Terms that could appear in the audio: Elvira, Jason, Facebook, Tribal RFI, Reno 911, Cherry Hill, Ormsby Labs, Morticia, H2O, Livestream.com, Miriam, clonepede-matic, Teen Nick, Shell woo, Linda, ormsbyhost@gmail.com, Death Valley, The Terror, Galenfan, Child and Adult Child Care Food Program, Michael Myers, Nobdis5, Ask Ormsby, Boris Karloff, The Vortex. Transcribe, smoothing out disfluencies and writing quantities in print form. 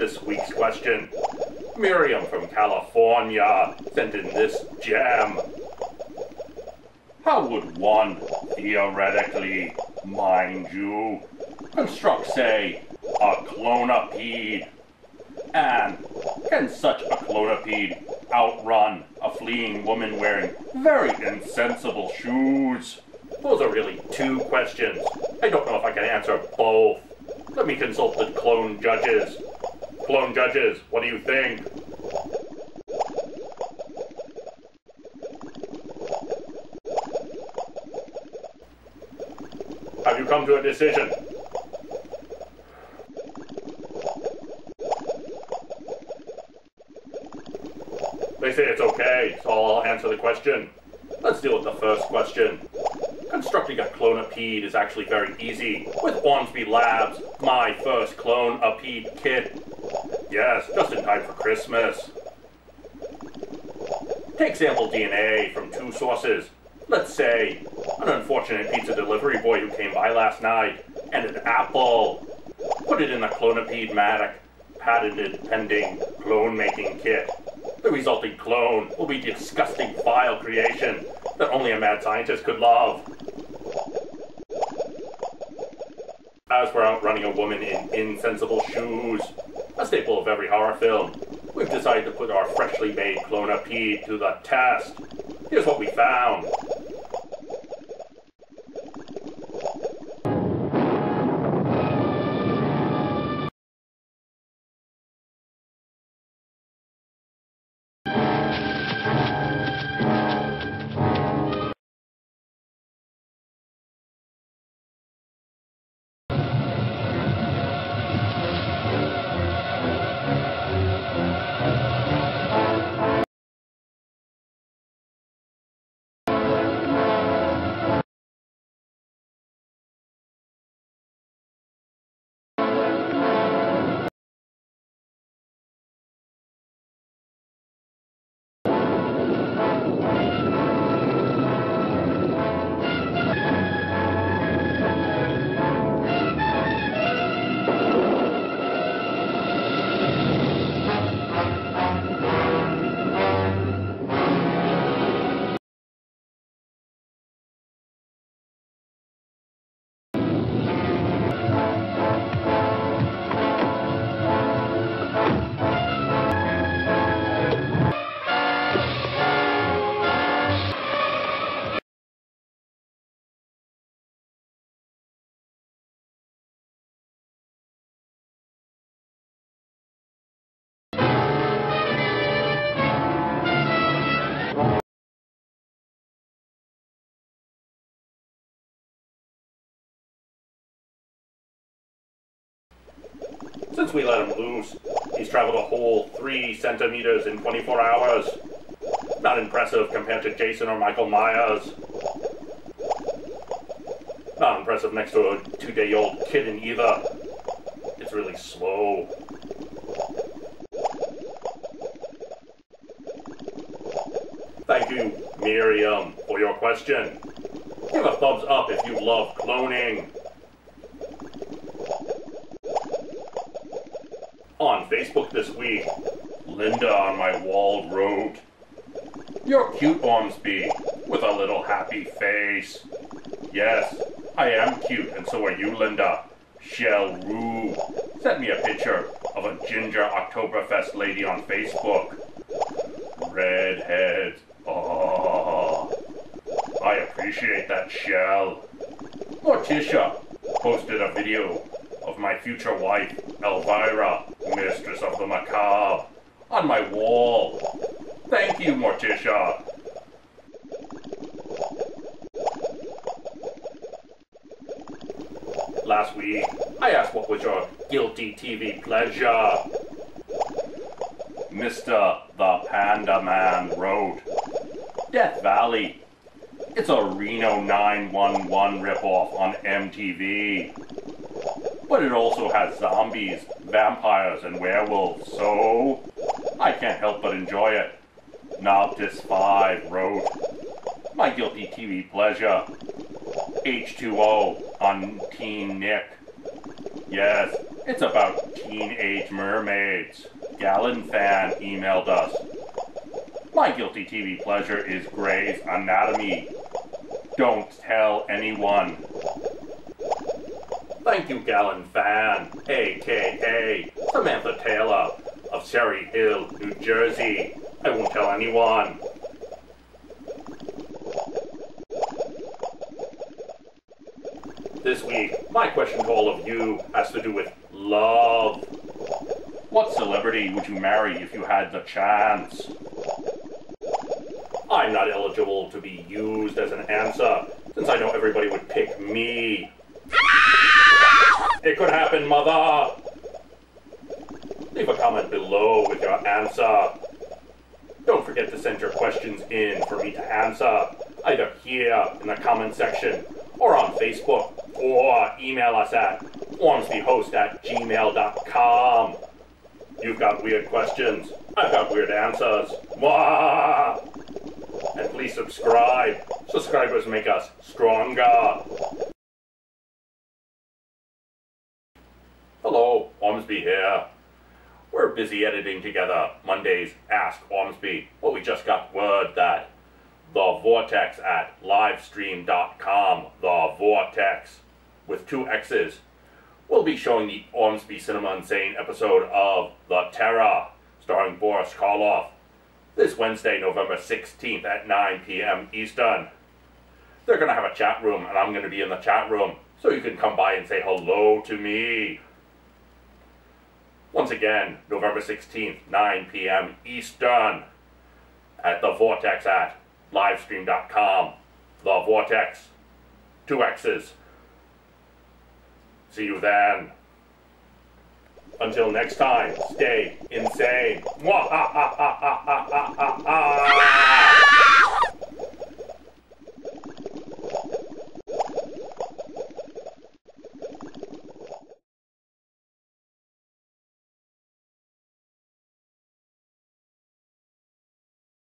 this week's question. Miriam from California sent in this gem. How would one, theoretically, mind you, construct, say, a clonepede? And can such a clonepede outrun a fleeing woman wearing very insensible shoes? Those are really two questions. I don't know if I can answer both. Let me consult the clone judges. Clone judges, what do you think? Have you come to a decision? They say it's okay, so I'll answer the question. Let's deal with the first question. Constructing a clonepede is actually very easy. With Ormsby Labs, my first clonepede kit. Yes, just in time for Christmas. Take sample DNA from two sources. Let's say, an unfortunate pizza delivery boy who came by last night, and an apple. Put it in the clonepede-matic, patented pending clone-making kit. The resulting clone will be disgusting vile creation that only a mad scientist could love. As for outrunning a woman in insensible shoes, a staple of every horror film, we've decided to put our freshly made clonepede to the test. Here's what we found. Since we let him loose, he's traveled a whole 3 centimeters in 24 hours. Not impressive compared to Jason or Michael Myers. Not impressive next to a 2-day-old kitten either. It's really slow. Thank you, Miriam, for your question. Give a thumbs up if you love cloning. On Facebook this week, Linda on my wall wrote, "You're cute, Ormsby, with a little happy face." Yes, I am cute, and so are you, Linda. Shell woo sent me a picture of a ginger Oktoberfest lady on Facebook. Redheads, oh, I appreciate that, Shell. Morticia posted a video of my future wife, Elvira, mistress of the macabre, on my wall. Thank you, Morticia. Last week, I asked what was your guilty TV pleasure. Mr. The Panda Man wrote, "Death Valley. It's a Reno 911 ripoff on MTV. But it also has zombies, vampires, and werewolves, so I can't help but enjoy it." Nobdis5 wrote, "My guilty TV pleasure, H2O on Teen Nick. Yes, It's about teenage mermaids. Galenfan emailed us. My guilty TV pleasure is Grey's Anatomy. Don't tell anyone. Thank you, Galenfan, a.k.a. Samantha Taylor of Cherry Hill, New Jersey. I won't tell anyone. This week, my question to all of you has to do with love. What celebrity would you marry if you had the chance? I'm not eligible to be used as an answer, since I know everybody would pick me. It could happen, mother! Leave a comment below with your answer. Don't forget to send your questions in for me to answer, either here in the comment section, or on Facebook, or email us at ormsbyhost@gmail.com. You've got weird questions, I've got weird answers. Mwah! And please subscribe. Subscribers make us stronger. Hello, Ormsby here. We're busy editing together Monday's Ask Ormsby, but we just got word that The Vortex at Livestream.com, The Vortex, with 2 X's, will be showing the Ormsby Cinema Insane episode of The Terror, starring Boris Karloff, this Wednesday, November 16th at 9 p.m. Eastern. They're going to have a chat room, and I'm going to be in the chat room, so you can come by and say hello to me. Once again, November 16th, 9 p.m. Eastern, at The Vortex at Livestream.com. The Vortex. 2 X's. See you then. Until next time, stay insane.